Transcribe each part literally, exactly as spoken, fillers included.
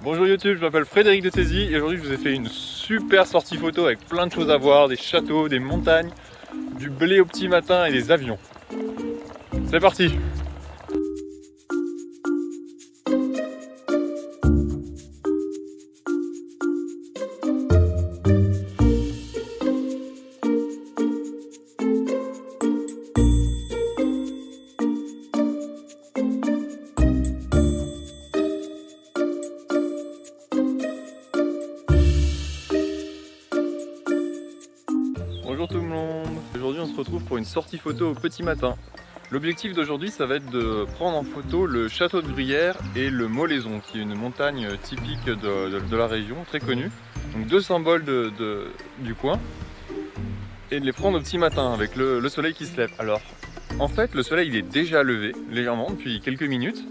Bonjour YouTube, je m'appelle Frédéric de Thezy et aujourd'hui je vous ai fait une super sortie photo avec plein de choses à voir, des châteaux, des montagnes, du blé au petit matin et des avions. C'est parti! Bonjour tout le monde, aujourd'hui on se retrouve pour une sortie photo au petit matin. L'objectif d'aujourd'hui ça va être de prendre en photo le château de Gruyères et le Moléson, qui est une montagne typique de, de, de la région, très connue. Donc deux symboles de, de, du coin, et de les prendre au petit matin avec le, le soleil qui se lève. Alors en fait le soleil il est déjà levé légèrement depuis quelques minutes,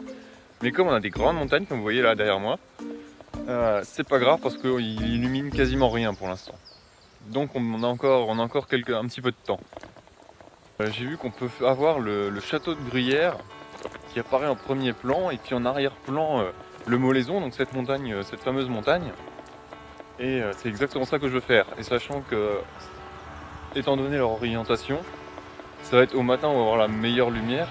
mais comme on a des grandes montagnes comme vous voyez là derrière moi, euh, c'est pas grave parce qu'il illumine quasiment rien pour l'instant. Donc on a encore, on a encore quelques, un petit peu de temps. Euh, J'ai vu qu'on peut avoir le, le château de Gruyères qui apparaît en premier plan et puis en arrière-plan euh, le Moléson, donc cette montagne, euh, cette fameuse montagne. Et euh, c'est exactement ça que je veux faire. Et sachant que, étant donné leur orientation, ça va être au matin, on va avoir la meilleure lumière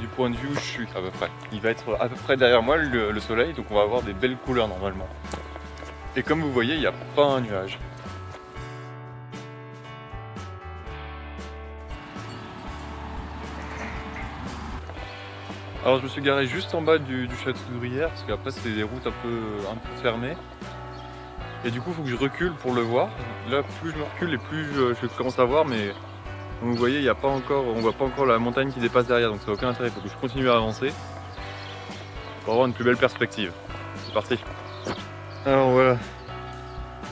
du point de vue où je suis à peu près. Il va être à peu près derrière moi le, le soleil, donc on va avoir des belles couleurs normalement. Et comme vous voyez, il n'y a pas un nuage. Alors je me suis garé juste en bas du, du château de Gruyères parce qu'après c'est des routes un peu, un peu fermées et du coup il faut que je recule pour le voir. Là plus je me recule et plus je, je commence à voir, mais comme vous voyez il y a pas encore, on voit pas encore la montagne qui dépasse derrière, donc ça n'a aucun intérêt, il faut que je continue à avancer pour avoir une plus belle perspective. C'est parti. Alors voilà,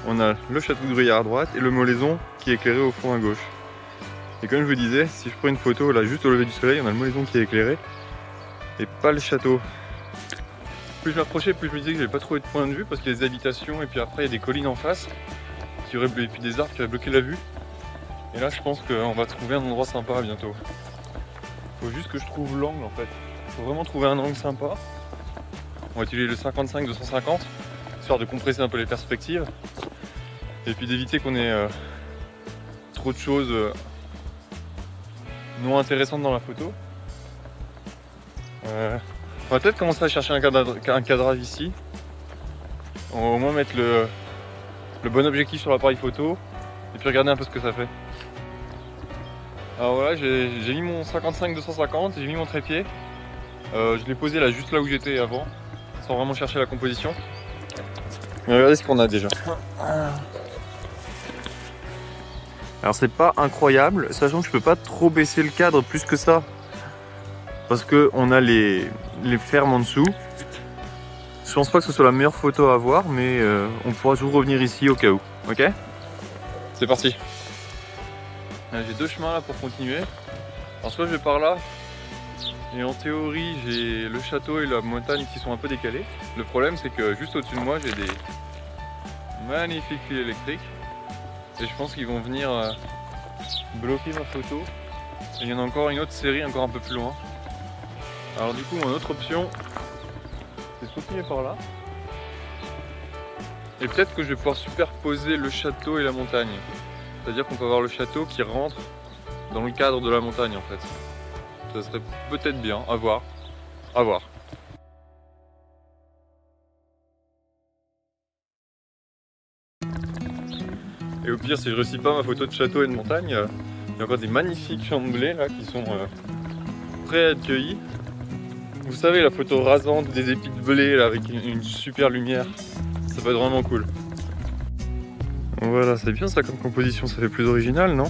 on a le château de Gruyères à droite et le Moléson qui est éclairé au fond à gauche. Et comme je vous disais, si je prends une photo là juste au lever du soleil, on a le Moléson qui est éclairé et pas le château. Plus je m'approchais, plus je me disais que j'avais pas trouvé de point de vue parce qu'il y a des habitations et puis après il y a des collines en face qui auraient, et puis des arbres qui auraient bloqué la vue. Et là je pense qu'on va trouver un endroit sympa bientôt. Faut juste que je trouve l'angle en fait. Faut vraiment trouver un angle sympa. On va utiliser le cinquante-cinq deux cent cinquante histoire de compresser un peu les perspectives et puis d'éviter qu'on ait euh, trop de choses euh, non intéressantes dans la photo. Euh, on va peut-être commencer à chercher un cadrage, un cadrage ici. On va au moins mettre le, le bon objectif sur l'appareil photo et puis regarder un peu ce que ça fait. Alors voilà, j'ai mis mon cinquante-cinq deux cent cinquante, j'ai mis mon trépied. Euh, je l'ai posé là, juste là où j'étais avant, sans vraiment chercher la composition. Mais regardez ce qu'on a déjà. Alors c'est pas incroyable, sachant que je peux pas trop baisser le cadre plus que ça, parce qu'on a les, les fermes en dessous. Je pense pas que ce soit la meilleure photo à avoir, mais euh, on pourra toujours revenir ici au cas où. Ok? C'est parti. J'ai deux chemins là pour continuer. Alors soit je vais par là, et en théorie j'ai le château et la montagne qui sont un peu décalés. Le problème c'est que juste au-dessus de moi j'ai des magnifiques fils électriques, et je pense qu'ils vont venir euh, bloquer ma photo. Et il y en a encore une autre série encore un peu plus loin. Alors du coup, mon autre option, c'est de continuer par là. Et peut-être que je vais pouvoir superposer le château et la montagne. C'est-à-dire qu'on peut avoir le château qui rentre dans le cadre de la montagne, en fait. Ça serait peut-être bien, à voir, à voir. Et au pire, si je ne réussis pas ma photo de château et de montagne, il y a encore des magnifiques champs de blé, là, qui sont euh, prêts à être cueillis. Vous savez, la photo rasante des épis de blé là, avec une, une super lumière, ça va être vraiment cool. Voilà, c'est bien ça comme composition, ça fait plus original, non?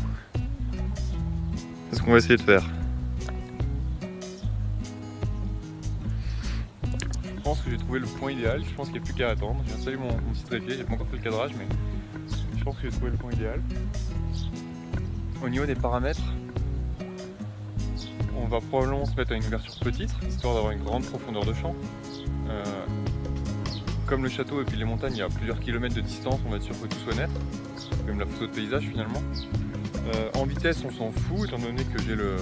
C'est ce qu'on va essayer de faire. Je pense que j'ai trouvé le point idéal, je pense qu'il n'y a plus qu'à attendre. J'ai installé mon, mon petit trépied, j'ai pas encore fait le cadrage, mais je pense que j'ai trouvé le point idéal. Au niveau des paramètres, on va probablement se mettre à une ouverture petite, histoire d'avoir une grande profondeur de champ. Euh, comme le château et puis les montagnes, il y a plusieurs kilomètres de distance, on va être sûr que tout soit net, comme la photo de paysage finalement. Euh, en vitesse, on s'en fout, étant donné que j'ai le,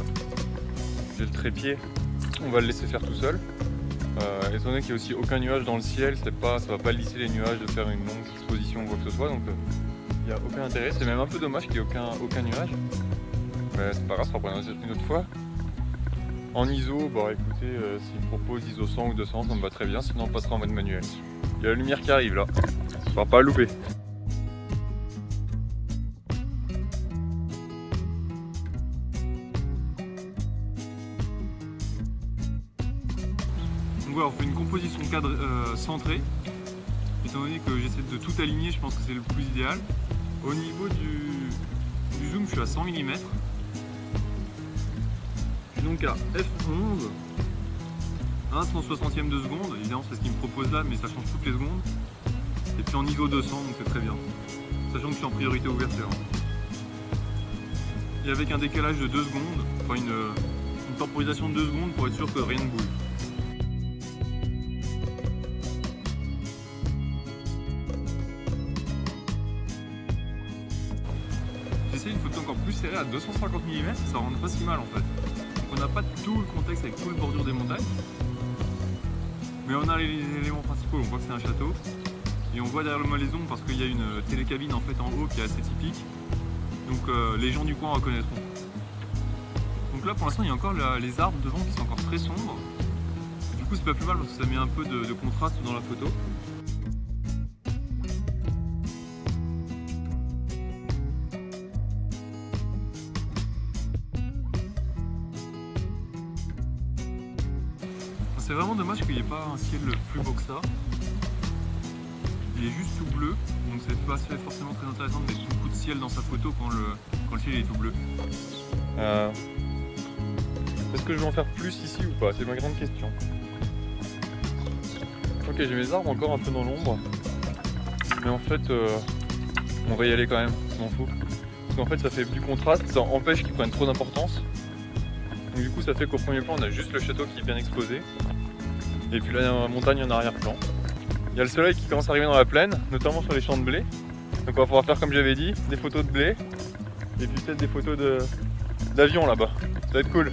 j'ai le trépied, on va le laisser faire tout seul. Euh, étant donné qu'il n'y a aussi aucun nuage dans le ciel, pas, ça ne va pas lisser les nuages de faire une longue exposition ou quoi que ce soit, donc il euh, n'y a aucun intérêt. C'est même un peu dommage qu'il n'y ait aucun, aucun nuage. Mais c'est pas grave, ça reprendra une autre fois. En I S O, bon écoutez, euh, s'il me propose I S O cent ou deux cents, ça me va très bien, sinon on passera en mode manuel. Il y a la lumière qui arrive là, on ne va pas louper. Ouais, on fait une composition cadre euh, centrée. Étant donné que j'essaie de tout aligner, je pense que c'est le plus idéal. Au niveau du, du zoom, je suis à cent millimètres. Je suis donc à F onze, un cent soixantième de seconde. Évidemment, c'est ce qu'il me propose là, mais ça change toutes les secondes. Et puis en I S O deux cents, donc c'est très bien. Sachant que je suis en priorité ouverture. Et avec un décalage de deux secondes, enfin une, une temporisation de deux secondes pour être sûr que rien ne bouge. Une photo encore plus serrée à deux cent cinquante millimètres, ça rend pas si mal en fait. Donc on n'a pas tout le contexte avec tout le bordure des montagnes, mais on a les éléments principaux. On voit que c'est un château et on voit derrière le Moléson parce qu'il y a une télécabine en fait en haut qui est assez typique, donc euh, les gens du coin reconnaîtront. Donc là pour l'instant il y a encore la, les arbres devant qui sont encore très sombres, du coup c'est pas plus mal parce que ça met un peu de, de contraste dans la photo. C'est vraiment dommage qu'il n'y ait pas un ciel plus beau que ça. Il est juste tout bleu, donc c'est pas forcément très intéressant de mettre beaucoup de ciel dans sa photo quand le, quand le ciel est tout bleu. Euh, Est-ce que je vais en faire plus ici ou pas? C'est ma grande question. Ok, j'ai mes arbres encore un peu dans l'ombre, mais en fait euh, on va y aller quand même, je m'en fous. Parce qu'en fait ça fait du contraste, ça empêche qu'ils prennent trop d'importance. Donc du coup ça fait qu'au premier plan on a juste le château qui est bien exposé. Et puis là il y a la montagne en arrière-plan. Il y a le soleil qui commence à arriver dans la plaine, notamment sur les champs de blé. Donc on va pouvoir faire comme j'avais dit, des photos de blé. Et puis peut-être des photos d'avion là-bas. Ça va être cool.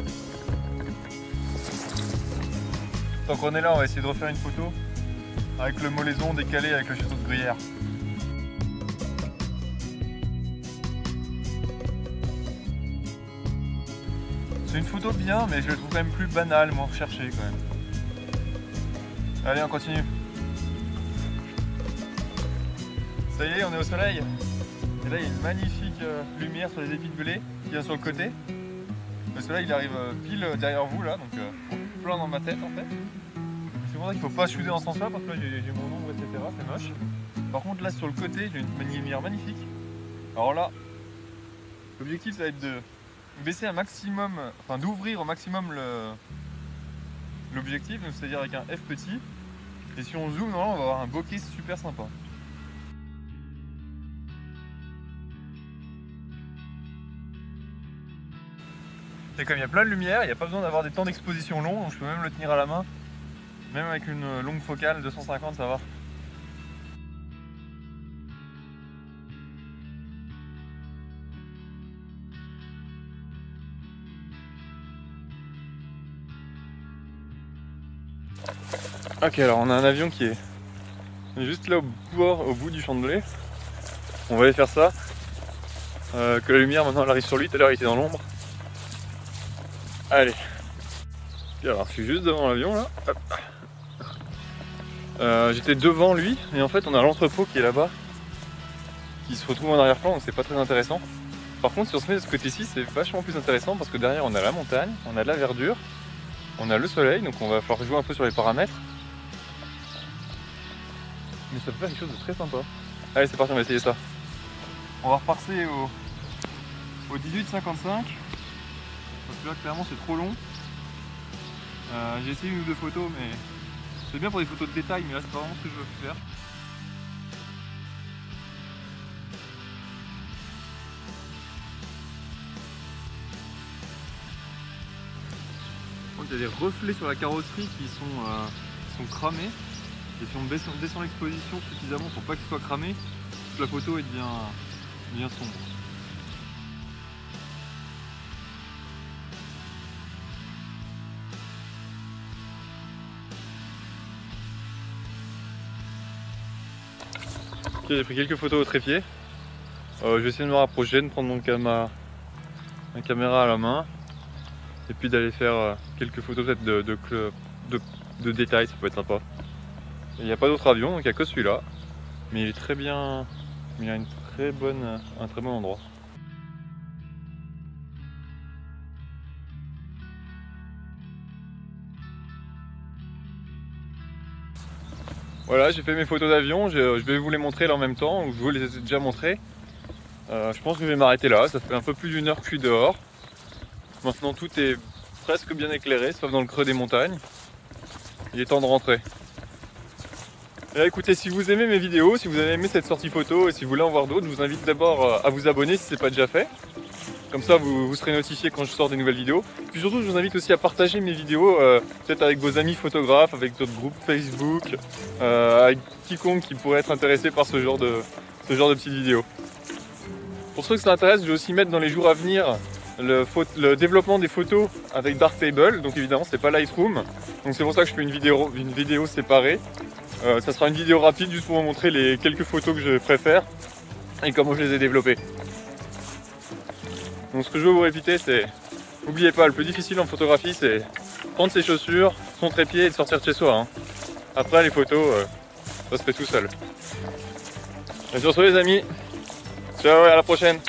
Tant qu'on est là, on va essayer de refaire une photo avec le Moléson décalé avec le château de Gruyères. C'est une photo bien, mais je la trouve quand même plus banale, moins recherchée quand même. Allez, on continue. Ça y est, on est au soleil. Et là, il y a une magnifique lumière sur les épis de blé qui vient sur le côté. Le soleil, il arrive pile derrière vous, là, donc euh, plein dans ma tête en fait. C'est pour ça qu'il ne faut pas shooter dans ce sens-là, parce que là, j'ai mon ombre, et cetera. C'est moche. Par contre, là, sur le côté, j'ai une lumière magnifique. Alors là, l'objectif, ça va être de baisser un maximum, enfin d'ouvrir au maximum l'objectif, c'est-à-dire avec un F petit, et si on zoome, normalement on va avoir un bokeh super sympa. Et comme il y a plein de lumière, il n'y a pas besoin d'avoir des temps d'exposition longs, donc je peux même le tenir à la main, même avec une longue focale deux cent cinquante, ça va. Ok, alors on a un avion qui est juste là au bord, au bout du champ de blé. On va aller faire ça. Euh, que la lumière maintenant elle arrive sur lui, tout à l'heure il était dans l'ombre. Allez. Et alors je suis juste devant l'avion là. Euh, J'étais devant lui et en fait on a l'entrepôt qui est là-bas, qui se retrouve en arrière-plan, donc c'est pas très intéressant. Par contre si on se met de ce côté-ci c'est vachement plus intéressant parce que derrière on a la montagne, on a de la verdure, on a le soleil, donc on va falloir jouer un peu sur les paramètres. Mais ça peut faire quelque chose de très sympa. Allez, c'est parti, on va essayer ça. On va repasser au, au dix-huit cinquante-cinq. Parce que là, clairement, c'est trop long. Euh, J'ai essayé une ou deux photos, mais c'est bien pour des photos de détail, mais là, c'est pas vraiment ce que je veux faire. Il y a des reflets sur la carrosserie qui sont, euh, qui sont cramés. Et si on descend, descend l'exposition suffisamment pour pas qu'il soit cramé, toute la photo est bien, bien sombre. j'ai pris quelques photos au trépied. Euh, je vais essayer de me rapprocher, de prendre mon cama, ma caméra à la main et puis d'aller faire euh, quelques photos peut-être de, de, de, de détails, ça peut être sympa. Il n'y a pas d'autre avion, donc il n'y a que celui-là, mais il est très bien, il a une très bonne, un très bon endroit. Voilà, j'ai fait mes photos d'avion, je, je vais vous les montrer là en même temps, ou je vous les ai déjà montrées. Euh, je pense que je vais m'arrêter là, ça fait un peu plus d'une heure que je suis dehors. Maintenant tout est presque bien éclairé, sauf dans le creux des montagnes. Il est temps de rentrer. Et là, écoutez, si vous aimez mes vidéos, si vous avez aimé cette sortie photo et si vous voulez en voir d'autres, je vous invite d'abord à vous abonner si ce n'est pas déjà fait. Comme ça, vous, vous serez notifié quand je sors des nouvelles vidéos. Puis surtout, je vous invite aussi à partager mes vidéos, euh, peut-être avec vos amis photographes, avec d'autres groupes Facebook, euh, avec quiconque qui pourrait être intéressé par ce genre de, ce genre de petites vidéos. Pour ceux que ça intéresse, je vais aussi mettre dans les jours à venir le, le développement des photos avec Darktable. Donc évidemment, c'est pas Lightroom. Donc c'est pour ça que je fais une vidéo, une vidéo séparée. Euh, ça sera une vidéo rapide juste pour vous montrer les quelques photos que je préfère et comment je les ai développées. Donc ce que je veux vous répéter, c'est n'oubliez pas, le plus difficile en photographie, c'est prendre ses chaussures, son trépied et de sortir de chez soi. Hein. Après les photos, euh, ça se fait tout seul. Et sur ce les amis, ciao et à la prochaine.